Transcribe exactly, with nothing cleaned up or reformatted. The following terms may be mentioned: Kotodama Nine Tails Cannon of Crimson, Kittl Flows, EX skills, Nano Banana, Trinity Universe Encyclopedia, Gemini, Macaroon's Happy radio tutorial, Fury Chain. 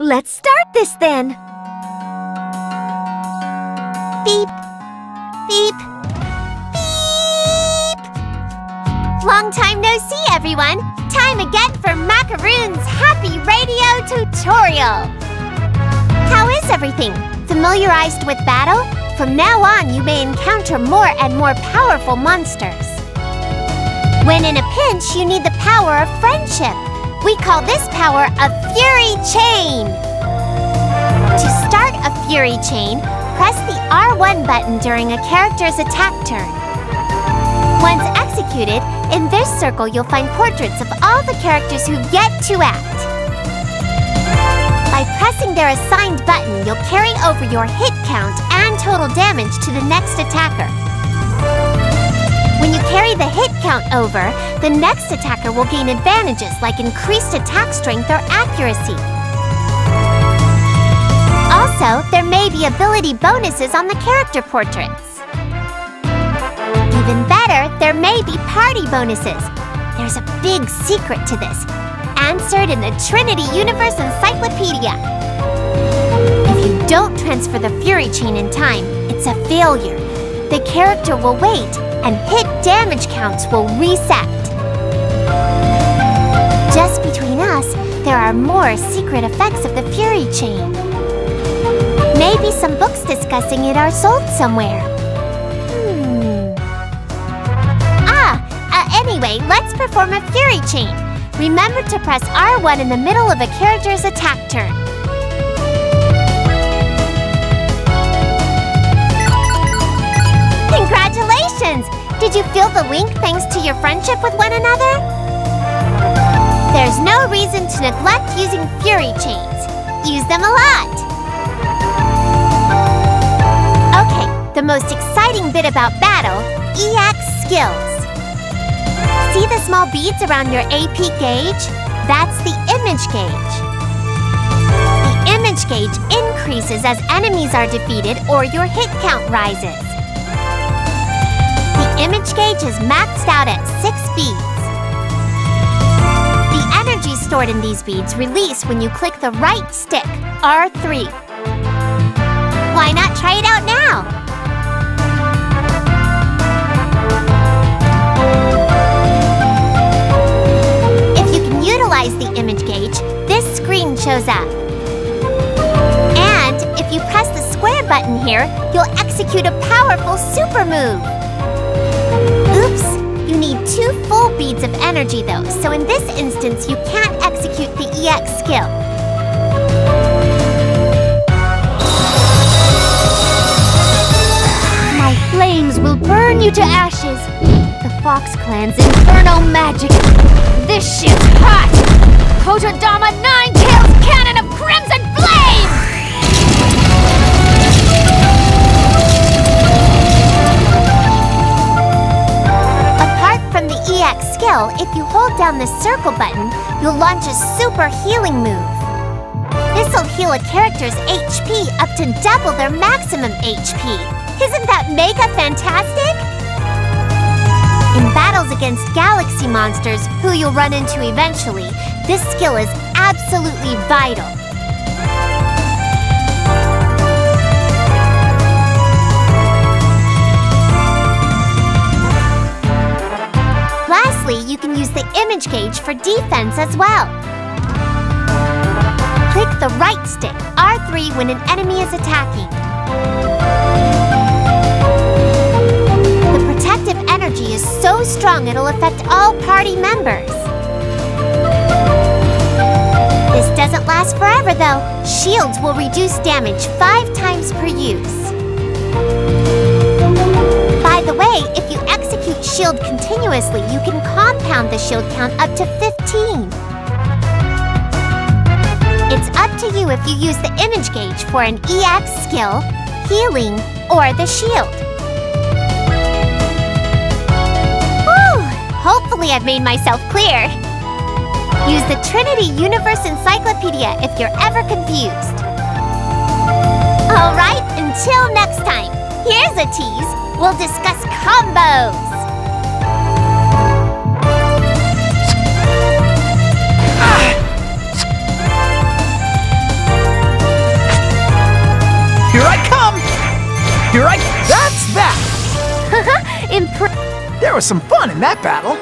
Let's start this then. Beep. Beep. Beep. Long time no see, everyone. Time again for Macaroon's Happy radio tutorial. How is everything? Familiarized with battle? From now on, you may encounter more and more powerful monsters. When in a pinch, you need the power of friendship. We call this power a Fury Chain. To start a Fury Chain, press the R one button during a character's attack turn. Once executed, in this circle you'll find portraits of all the characters who've yet to act. By pressing their assigned button, you'll carry over your hit count and total damage to the next attacker. When you carry the hit count over, the next attacker will gain advantages like increased attack strength or accuracy. Also, there may be ability bonuses on the character portraits. Even better, there may be party bonuses. There's a big secret to this, answered in the Trinity Universe Encyclopedia. If you don't transfer the Fury Chain in time, it's a failure. The character will wait, and hit damage counts will reset. Just between us, there are more secret effects of the Fury Chain. Maybe some books discussing it are sold somewhere. Hmm. Ah, uh, anyway, let's perform a Fury Chain. Remember to press R one in the middle of a character's attack turn. Congratulations! Did you feel the link thanks to your friendship with one another? There's no reason to neglect using Fury Chains. Use them a lot! Okay, the most exciting bit about battle, E X skills. See the small beads around your A P gauge? That's the image gauge. The image gauge increases as enemies are defeated or your hit count rises. Image gauge is maxed out at six beads. The energy stored in these beads release when you click the right stick, R three. Why not try it out now? If you can utilize the image gauge, this screen shows up. And if you press the square button here, you'll execute a powerful super move. Oops! You need two full beads of energy though, so in this instance you can't execute the E X skill. My flames will burn you to ashes! The Fox Clan's infernal magic! This shit's hot! Kotodama Nine Tails Cannon of Crimson Flame! Skill, if you hold down the circle button, you'll launch a super healing move. This'll heal a character's H P up to double their maximum H P. Isn't that mega fantastic? In battles against galaxy monsters, who you'll run into eventually, this skill is absolutely vital. Lastly, you can use the image gauge for defense as well. Click the right stick, R three, when an enemy is attacking. The protective energy is so strong it'll affect all party members. This doesn't last forever though. Shields will reduce damage five times per use. By the way, if you execute shield continuously, you can compound the shield count up to fifteen. It's up to you if you use the image gauge for an E X skill, healing, or the shield. Whew! Hopefully I've made myself clear. Use the Trinity Universe Encyclopedia if you're ever confused. Alright, until next time, here's a tease. We'll discuss combos! Here I come! Here I... That's that! Haha, impressive! There was some fun in that battle!